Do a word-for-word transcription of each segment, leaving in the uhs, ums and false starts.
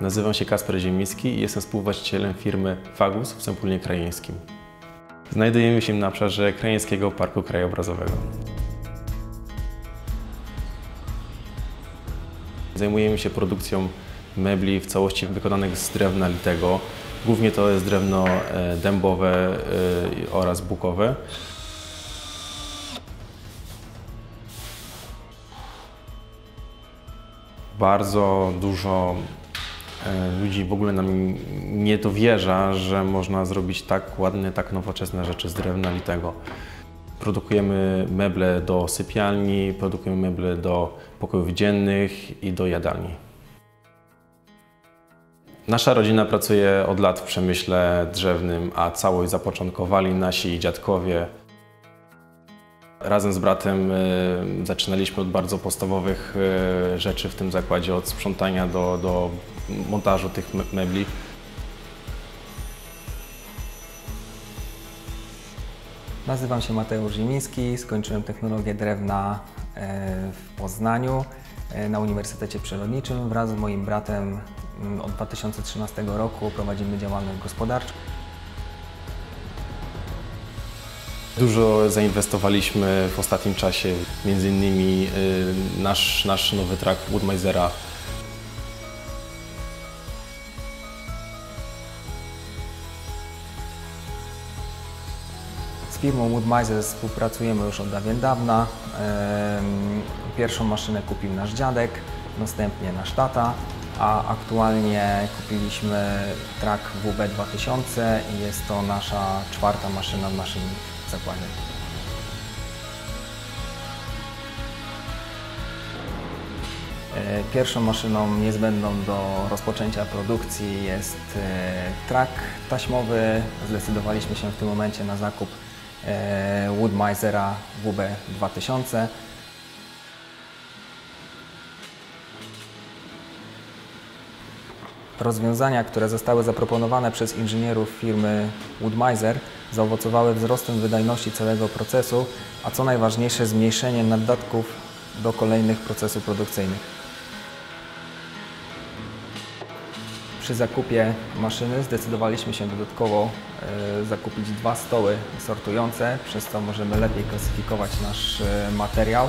Nazywam się Kacper Ziemiński i jestem współwłaścicielem firmy Fagus w Sępólnie Krajeńskim. Znajdujemy się na obszarze Krajeńskiego Parku Krajobrazowego. Zajmujemy się produkcją mebli w całości wykonanych z drewna litego. Głównie to jest drewno dębowe oraz bukowe. Bardzo dużo ludzi w ogóle nam nie dowierza, że można zrobić tak ładne, tak nowoczesne rzeczy z drewna litego. Produkujemy meble do sypialni, produkujemy meble do pokojów dziennych i do jadalni. Nasza rodzina pracuje od lat w przemyśle drzewnym, a całość zapoczątkowali nasi dziadkowie. Razem z bratem zaczynaliśmy od bardzo podstawowych rzeczy w tym zakładzie, od sprzątania do, do montażu tych mebli. Nazywam się Mateusz Ziemiński, skończyłem technologię drewna w Poznaniu na Uniwersytecie Przyrodniczym. Wraz z moim bratem od dwa tysiące trzynastego roku prowadzimy działalność gospodarczą. Dużo zainwestowaliśmy w ostatnim czasie, między innymi nasz, nasz nowy track Wood-Mizera. Z firmą Wood-Mizer współpracujemy już od dawien dawna. Pierwszą maszynę kupił nasz dziadek, następnie nasz tata, a aktualnie kupiliśmy track W B dwa tysiące i jest to nasza czwarta maszyna w naszym zakładzie. Pierwszą maszyną niezbędną do rozpoczęcia produkcji jest track taśmowy. Zdecydowaliśmy się w tym momencie na zakup Wood-Mizera W B dwa tysiące. Rozwiązania, które zostały zaproponowane przez inżynierów firmy Wood-Mizer, zaowocowały wzrostem wydajności całego procesu, a co najważniejsze, zmniejszeniem naddatków do kolejnych procesów produkcyjnych. Przy zakupie maszyny zdecydowaliśmy się dodatkowo zakupić dwa stoły sortujące, przez co możemy lepiej klasyfikować nasz materiał.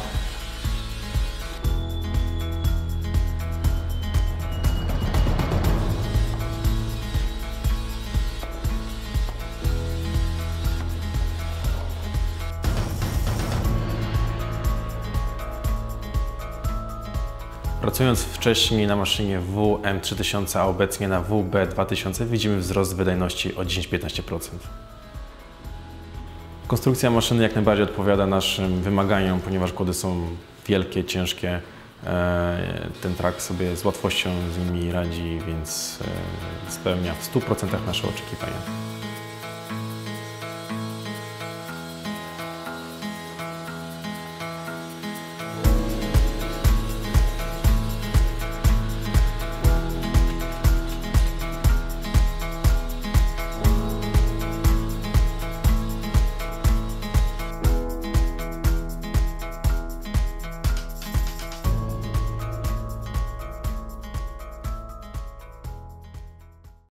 Pracując wcześniej na maszynie W M trzy tysiące, a obecnie na W B dwa tysiące, widzimy wzrost wydajności o dziesięć do piętnastu procent. Konstrukcja maszyny jak najbardziej odpowiada naszym wymaganiom, ponieważ kłody są wielkie, ciężkie. Ten track sobie z łatwością z nimi radzi, więc spełnia w stu procentach nasze oczekiwania.